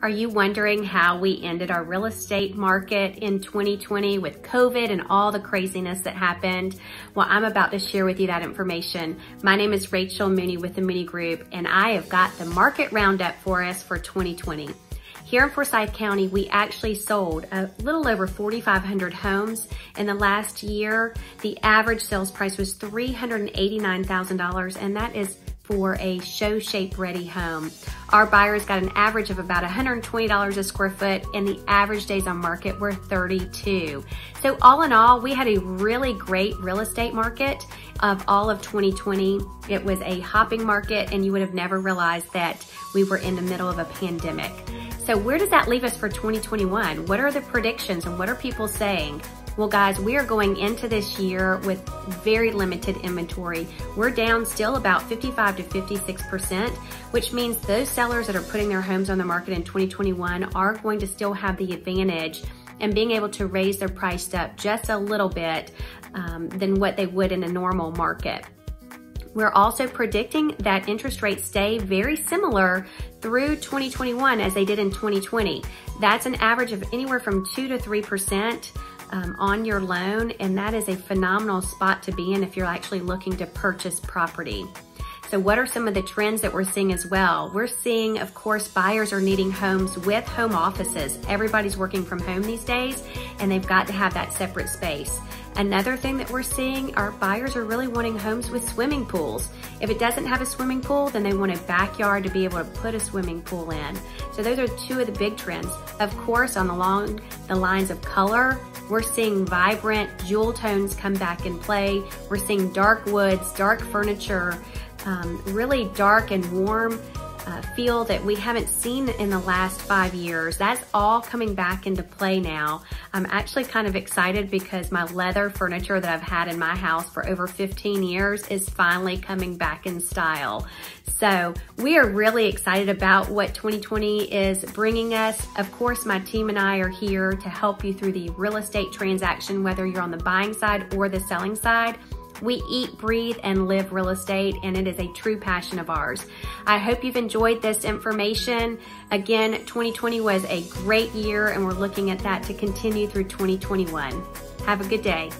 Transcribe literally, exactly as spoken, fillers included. Are you wondering how we ended our real estate market in twenty twenty with COVID and all the craziness that happened? Well, I'm about to share with you that information. My name is Rachel Mooney with The Mooney Group, and I have got the market roundup for us for twenty twenty. Here in Forsyth County, we actually sold a little over forty-five hundred homes in the last year. The average sales price was three hundred eighty-nine thousand dollars, and that is for a show shape ready home. Our buyers got an average of about one hundred twenty dollars a square foot, and the average days on market were thirty-two. So all in all, we had a really great real estate market of all of twenty twenty. It was a hopping market, and you would have never realized that we were in the middle of a pandemic. So where does that leave us for twenty twenty-one? What are the predictions and what are people saying? Well, guys, we are going into this year with very limited inventory. We're down still about fifty-five to fifty-six percent, which means those sellers that are putting their homes on the market in twenty twenty-one are going to still have the advantage and being able to raise their price up just a little bit um, than what they would in a normal market. We're also predicting that interest rates stay very similar through twenty twenty-one as they did in twenty twenty. That's an average of anywhere from two to three percent um, on your loan, and that is a phenomenal spot to be in if you're actually looking to purchase property. So what are some of the trends that we're seeing as well? We're seeing, of course, buyers are needing homes with home offices. Everybody's working from home these days, and they've got to have that separate space. Another thing that we're seeing, our buyers are really wanting homes with swimming pools. If it doesn't have a swimming pool, then they want a backyard to be able to put a swimming pool in. So those are two of the big trends. Of course, on the long, the lines of color, we're seeing vibrant jewel tones come back in play. We're seeing dark woods, dark furniture, um, really dark and warm uh, feel that we haven't seen in the last five years. That's all coming back into play now. I'm actually kind of excited because my leather furniture that I've had in my house for over fifteen years is finally coming back in style. So we are really excited about what twenty twenty is bringing us. Of course, my team and I are here to help you through the real estate transaction, whether you're on the buying side or the selling side. We eat, breathe, and live real estate, and it is a true passion of ours. I hope you've enjoyed this information. Again, twenty twenty was a great year, and we're looking at that to continue through twenty twenty-one. Have a good day.